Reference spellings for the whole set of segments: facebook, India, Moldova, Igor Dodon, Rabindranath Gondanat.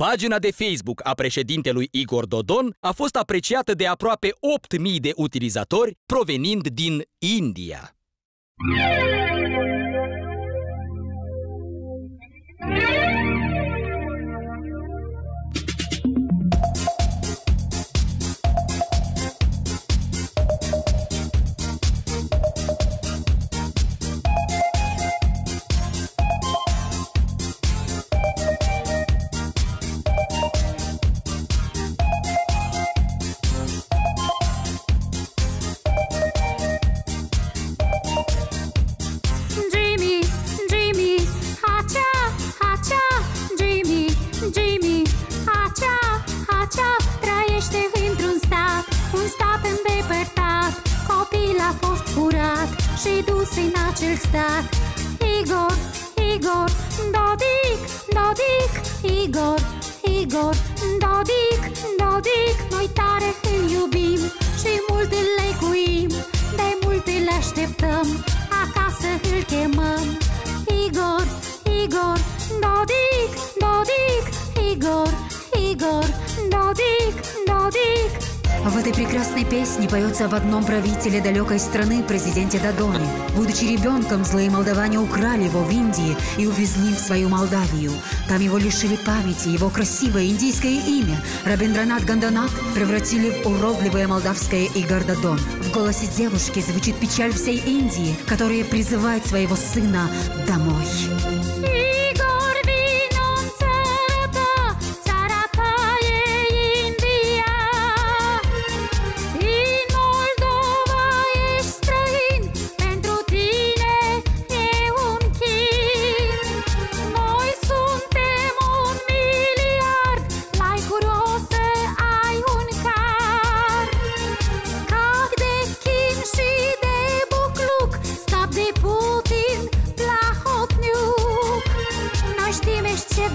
Pagina de Facebook a președintelui Igor Dodon a fost apreciată de aproape 8.000 de utilizatori provenind din India. Și dus în acel stat Igor, Igor, Dodic, Dodic, Igor, Igor, Dodic, Dodic. Noi tare îl iubim și mult îl lecuim, de mult îl așteptăm, acasă îl chemăm. Igor, Igor, Dodic, Dodic, Igor, Igor, Dodic, Dodic. В этой прекрасной песне поется об одном правителе далекой страны, президенте Додоне. Будучи ребенком, злые молдаване украли его в Индии и увезли в свою Молдавию. Там его лишили памяти, его красивое индийское имя Рабиндранат Гондонат превратили в уродливое молдавское Игор Додон. В голосе девушки звучит печаль всей Индии, которая призывает своего сына домой.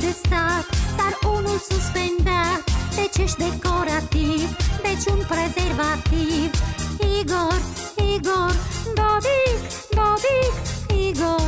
De stat, dar unul suspendat. Deci ești decorativ, deci un prezervativ. Igor, Igor, Dodic, Dodic, Igor.